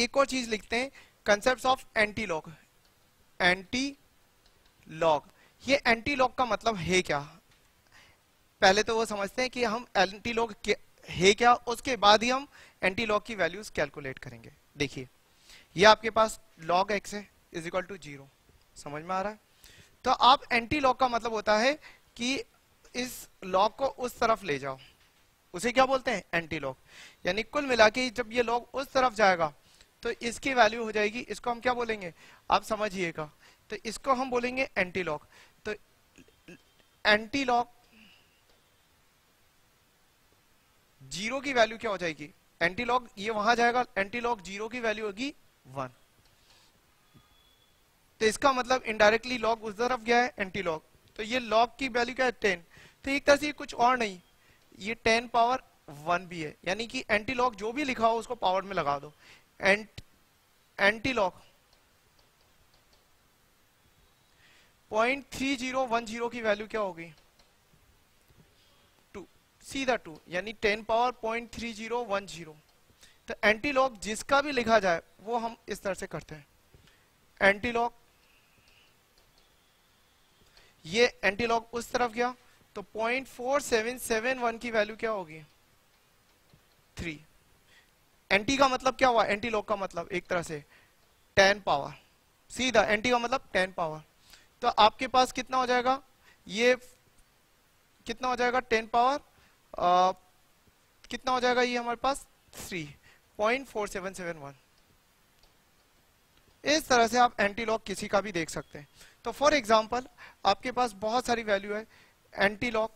एक और चीज लिखते हैं, concept of antilog. Antilog, ये एंटी लॉग का मतलब है क्या? पहले तो वो समझते हैं कि हम एंटी लॉग है क्या, उसके बाद ही हम एंटी लॉग की वैल्यूज कैलकुलेट करेंगे। देखिए ये आपके पास लॉग एक्स है इज इक्वल टू 0, समझ में आ रहा है? तो आप एंटी लॉग का मतलब होता है कि इस लॉग को उस तरफ ले जाओ, उसे क्या बोलते हैं? Antilog. यानी कुल मिला के जब ये लॉग उस तरफ जाएगा तो इसकी वैल्यू हो जाएगी, इसको हम क्या बोलेंगे आप समझिएगा, तो इसको हम बोलेंगे एंटी लॉग। तो एंटी लॉग 0 की वैल्यू क्या हो जाएगी? एंटी लॉग ये वहां जाएगा, एंटी लॉग 0 की वैल्यू होगी 1। तो इसका मतलब इनडायरेक्टली लॉग उस तरफ गया है एंटी लॉग, तो ये लॉग की वैल्यू क्या है 10। तो एक तरह से कुछ और नहीं, ये 10 पावर 1 भी है, यानी कि एंटी लॉग जो भी लिखा हो उसको पावर में लगा दो। एंटी लॉग 0.3010 की वैल्यू क्या होगी? 2, सीधा 2, यानी 10 पावर 0.3010। तो एंटी लॉग जिसका भी लिखा जाए वो हम इस तरह से करते हैं। एंटी लॉग, ये एंटी लॉग उस तरफ गया तो 0.4771 की वैल्यू क्या होगी? 3। एंटी का मतलब क्या हुआ? एंटी लॉग का मतलब एक तरह से 10 पावर, सीधा एंटी का मतलब 10 पावर। तो आपके पास कितना हो जाएगा, ये कितना हो जाएगा 10 पावर कितना हो जाएगा ये हमारे पास 3.4771। इस तरह से आप एंटी लॉग किसी का भी देख सकते हैं। तो फॉर एग्जांपल आपके पास बहुत सारी वैल्यू है एंटी लॉग,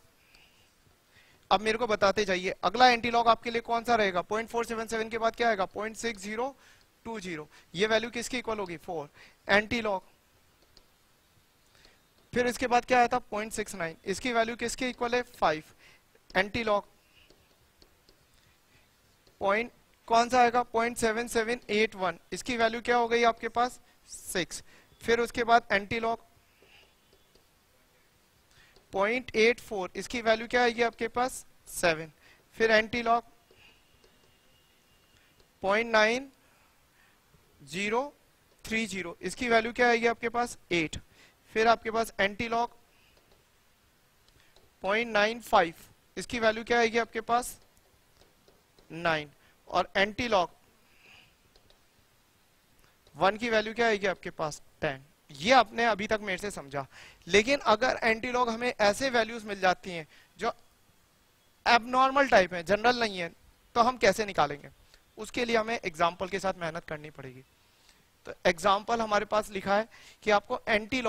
अब मेरे को बताते जाइए अगला एंटी लॉग आपके लिए कौन सा रहेगा। 0.477 के बाद क्या आएगा? 0.6020, ये वैल्यू किसकी इक्वल होगी? 4। एंटी लॉग, फिर इसके बाद क्या आया था 0.69, इसकी वैल्यू किसकी इक्वल है? 5। एंटी लॉग पॉइंट कौन सा आएगा? 0.7781, इसकी वैल्यू क्या हो गई आपके पास? 6। फिर उसके बाद एंटी लॉग 0.84, इसकी वैल्यू क्या आएगी आपके पास? 7। फिर एंटी लॉग 0.9030, इसकी वैल्यू क्या आएगी आपके पास? 8। फिर आपके पास एंटी लॉग 0.95, इसकी वैल्यू क्या आएगी आपके पास? 9। और एंटी लॉग 1 की वैल्यू क्या आएगी आपके पास? 10। ये आपने अभी तक मेरे से समझा, लेकिन अगर एंटी लॉग हमें ऐसे वैल्यूज मिल जाती हैं जो एबनॉर्मल टाइप है, जनरल नहीं है, तो हम कैसे निकालेंगे? उसके लिए हमें एग्जाम्पल के साथ मेहनत करनी पड़ेगी। तो एग्जाम्पल हमारे पास लिखा है कि आपको एंटी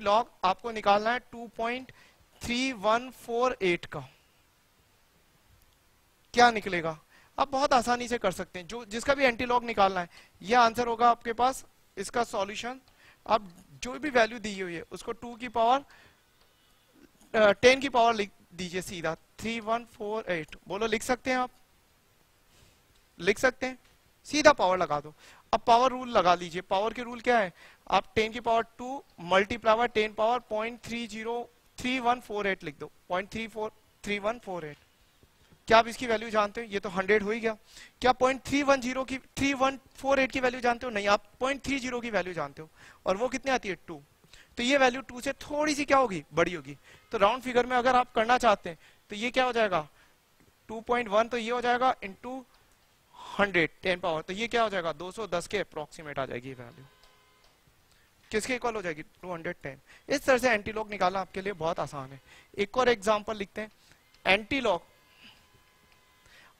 लॉग आपको निकालना है 2.3148 का, क्या निकलेगा? आप बहुत आसानी से कर सकते हैं, जो जिसका भी एंटी लॉग निकालना है। यह आंसर होगा आपके पास, इसका सॉल्यूशन आप जो भी वैल्यू दी हुई है उसको 10 की पावर लिख दीजिए, सीधा 3148 बोलो, लिख सकते हैं आप, लिख सकते हैं, सीधा पावर लगा दो। अब पावर रूल लगा लीजिए, पावर के रूल क्या है? आप 10 की पावर 2 मल्टीप्लाई बाय 10 पावर 0.303148 लिख दो, 0.3148। क्या आप इसकी वैल्यू जानते हो? ये तो 100 हो ही गया। क्या 0.3148 की वैल्यू जानते हो? नहीं, आप 0.30 की वैल्यू जानते हो, और वो कितने आती है? 2। तो ये वैल्यू 2 से थोड़ी सी क्या होगी? बड़ी होगी। तो राउंड फिगर में अगर आप करना चाहते हैं तो ये क्या हो जाएगा? 2.1 तो ये हो जाएगा इंटू 100, 10 पावर, तो ये क्या हो जाएगा? 210 के अप्रोक्सीमेट आ जाएगी वैल्यू, किसके इक्वल हो जाएगी? 210। इस तरह से एंटी लॉग निकालना आपके लिए बहुत आसान है। एक और एग्जाम्पल लिखते हैं एंटी लॉग।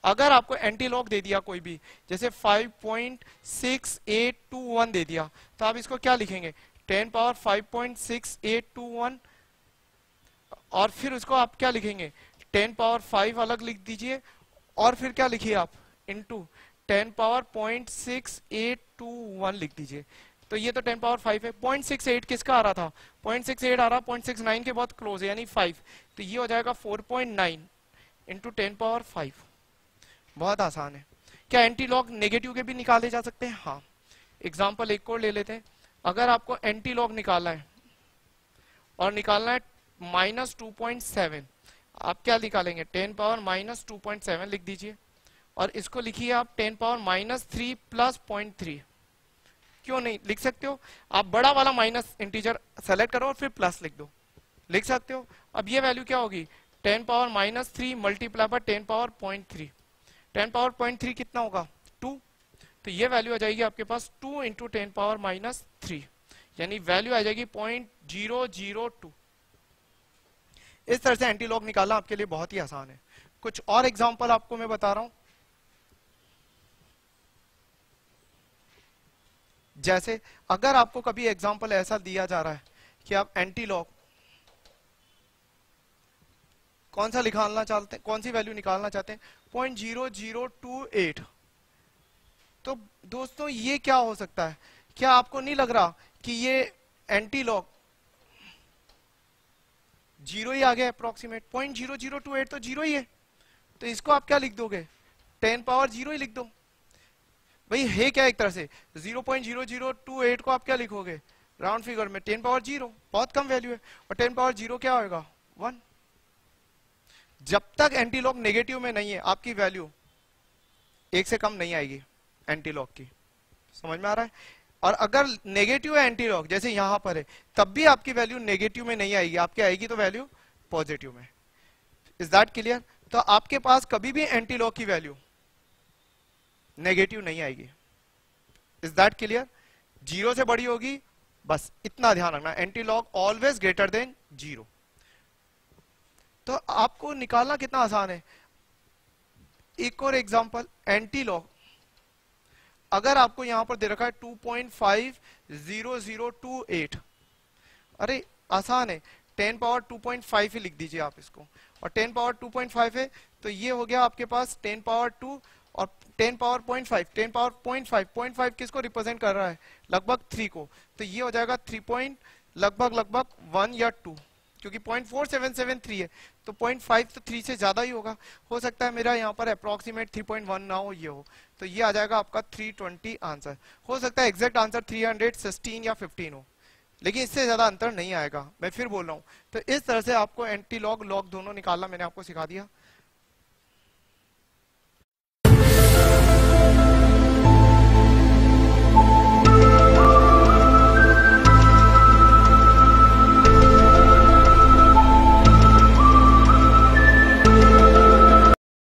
अगर आपको एंटी लॉग दे दिया कोई भी, जैसे 5.6821 दे दिया, तो आप इसको क्या लिखेंगे? 10 पावर 5.6821, और फिर उसको आप क्या लिखेंगे? 10 पावर 5 अलग लिख दीजिए, और फिर क्या लिखिए आप? इनटू 10 पावर 0.6821 लिख दीजिए। तो ये तो 10 पावर 5 है, 0.68 किसका आ रहा था? 0.68 आ रहा, 0.69 के बहुत क्लोज है, यानी 5। तो ये हो जाएगा 4.9 इंटू 10 पावर 5। बहुत आसान है। क्या एंटी लॉग नेगेटिव के भी निकाले जा सकते हैं? हाँ। एग्जाम्पल एक और ले लेते हैं। अगर आपको एंटी लॉग निकालना है और निकालना है -2.7, आप क्या निकालेंगे? 10 पावर -2.7 लिख दीजिए, और इसको लिखिए आप 10⁻³ प्लस 0.3। क्यों नहीं लिख सकते हो आप? बड़ा वाला माइनस इंटीजर सेलेक्ट करो और फिर प्लस लिख दो, लिख सकते हो। अब ये वैल्यू क्या होगी? 10⁻³ मल्टीप्लाई पर 10⁻.3। 10⁻.3 कितना होगा? 2। तो ये वैल्यू आ जाएगी आपके पास 2 × 10⁻³ यानी वैल्यू आ जाएगी 0.002। इस तरह से एंटी लॉग निकालना आपके लिए बहुत ही आसान है। कुछ और एग्जाम्पल आपको मैं बता रहा हूं, जैसे अगर आपको कभी एग्जाम्पल ऐसा दिया जा रहा है कि आप एंटी लॉग कौन सा निकालना चाहते हैं, कौन सी वैल्यू निकालना चाहते हैं, 0.0028। तो दोस्तों ये क्या हो सकता है? क्या आपको नहीं लग रहा कि ये एंटी लॉग जीरो ही आ गया अप्रोक्सीमेट? 0.0028 तो जीरो ही है, तो इसको आप क्या लिख दोगे? 10⁻0 ही लिख दो भाई, है क्या एक तरह से 0.0028 को आप क्या लिखोगे राउंड फिगर में? 10⁻0 बहुत कम वैल्यू है, और 10⁻0 क्या होगा? 1। जब तक एंटी लॉग नेगेटिव में नहीं है आपकी वैल्यू 1 से कम नहीं आएगी एंटी लॉग की, समझ में आ रहा है? और अगर नेगेटिव है एंटी लॉग जैसे यहां पर है, तब भी आपकी वैल्यू नेगेटिव में नहीं आएगी, आपकी आएगी तो वैल्यू पॉजिटिव में। Is that clear? तो आपके पास कभी भी एंटी लॉग की वैल्यू नेगेटिव नहीं आएगी। Is that clear? 0 से बड़ी होगी, बस इतना ध्यान रखना, antilog always greater than 0। तो आपको निकालना कितना आसान है। एक और एग्जांपल, एंटी लॉग अगर आपको यहां पर दे रखा है 2.50028, अरे आसान है, 10⁻2.5 ही लिख दीजिए आप इसको, और 10⁻2.5 है तो ये हो गया आपके पास 10⁻2 और 10⁻0.5 किसको रिप्रेजेंट कर रहा है? लगभग 3 को। तो ये हो जाएगा 3 लगभग 1 या 2, क्योंकि 0.4773 है तो 0.5 तो 3 से ज्यादा ही होगा। हो सकता है मेरा यहाँ पर अप्रोक्सीमेट 3.1 ना हो, ये हो, तो ये आ जाएगा आपका 320 आंसर। हो सकता है एग्जैक्ट आंसर 316 या 15 हो, लेकिन इससे ज्यादा अंतर नहीं आएगा, मैं फिर बोल रहा हूँ। तो इस तरह से आपको एंटी लॉग, लॉग दोनों निकालना मैंने आपको सिखा दिया।